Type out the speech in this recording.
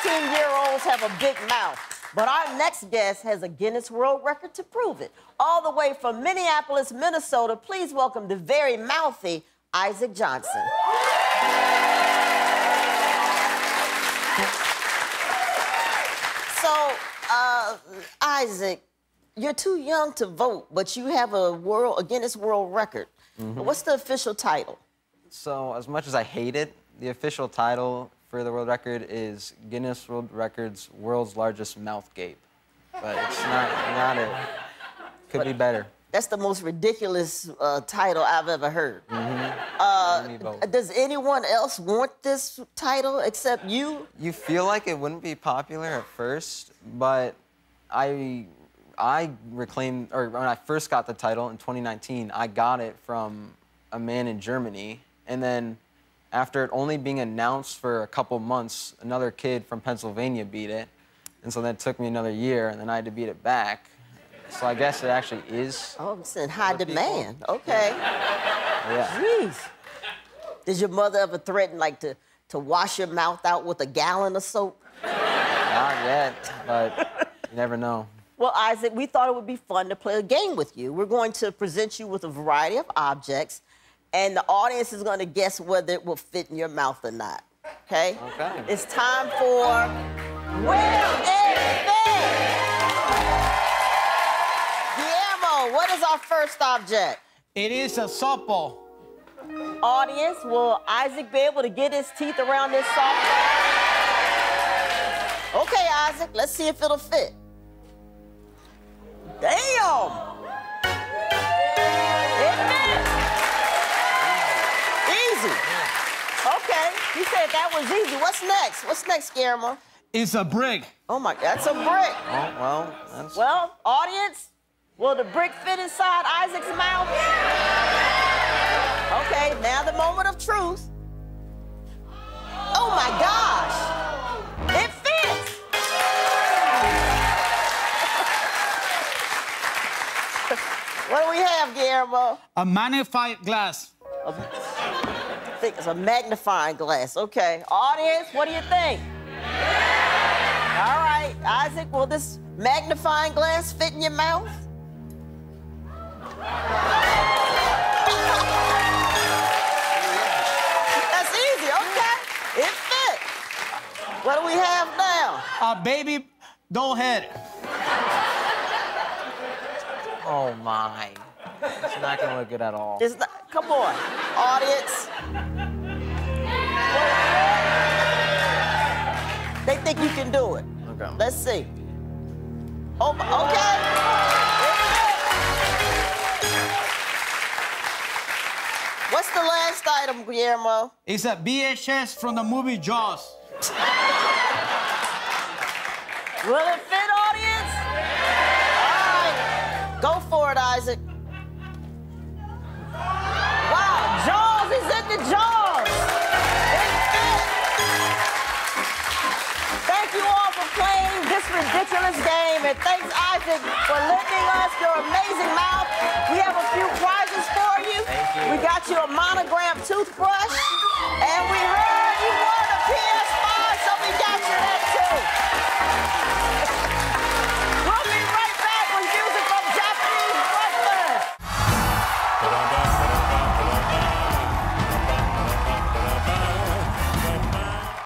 16-year-olds have a big mouth, but our next guest has a Guinness World Record to prove it. All the way from Minneapolis, Minnesota, please welcome the very mouthy Isaac Johnson. So, Isaac, you're too young to vote, but you have a Guinness World Record. Mm-hmm. What's the official title? So, as much as I hate it, the official title for the world record is Guinness World Record's World's Largest Mouth Gape. But it's not it. Could be better. That's the most ridiculous title I've ever heard. Mm-hmm. Does anyone else want this title except you? You feel like it wouldn't be popular at first, but I reclaimed, or when I first got the title in 2019, I got it from a man in Germany, and then after it only being announced for a couple months, another kid from Pennsylvania beat it. And so that took me another year, and then I had to beat it back. So I guess it actually is. Oh, it's in high demand. People. Okay. Yeah. Jeez. Did your mother ever threaten, like, to wash your mouth out with a gallon of soap? Not yet, but you never know. Well, Isaac, we thought it would be fun to play a game with you. We're going to present you with a variety of objects, and the audience is going to guess whether it will fit in your mouth or not, okay? Okay. It's time for Where Is It? Guillermo, what is our first object? It is a softball. Audience, will Isaac be able to get his teeth around this softball? Okay, Isaac, let's see if it'll fit. Damn! Okay, he said that was easy. What's next? What's next, Guillermo? It's a brick. Oh, my God, that's a brick. Oh, well, that's... Well, audience, will the brick fit inside Isaac's mouth? Yeah. Okay, now the moment of truth. Oh, my gosh. It fits. What do we have, Guillermo? A magnified glass. I think it's a magnifying glass. Okay. Audience, what do you think? Yeah. All right. Isaac, will this magnifying glass fit in your mouth? That's easy. Okay. It fit. What do we have now? A baby doll head. Oh, my. It's not going to look good at all. It's not, come on, audience. They think you can do it. Okay. Let's see. Oh, okay. What's the last item, Guillermo? It's a VHS from the movie Jaws. Will it fit, audience? All right. Go for it, Isaac. The Jaws. Thank you all for playing this ridiculous game, and thanks, Isaac, for lending us your amazing mouth. We have a few prizes for you. Thank you. We got you a monogrammed toothbrush, and we heard.